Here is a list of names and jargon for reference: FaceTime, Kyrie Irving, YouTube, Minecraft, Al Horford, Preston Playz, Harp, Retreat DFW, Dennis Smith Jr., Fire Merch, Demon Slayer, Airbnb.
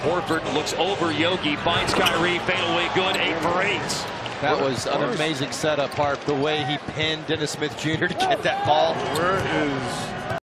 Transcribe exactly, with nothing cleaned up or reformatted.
Horford looks over Yogi, finds Kyrie, fadeaway good, eight for eight. That was an amazing setup, Harp, the way he pinned Dennis Smith Junior to get that ball. Where is...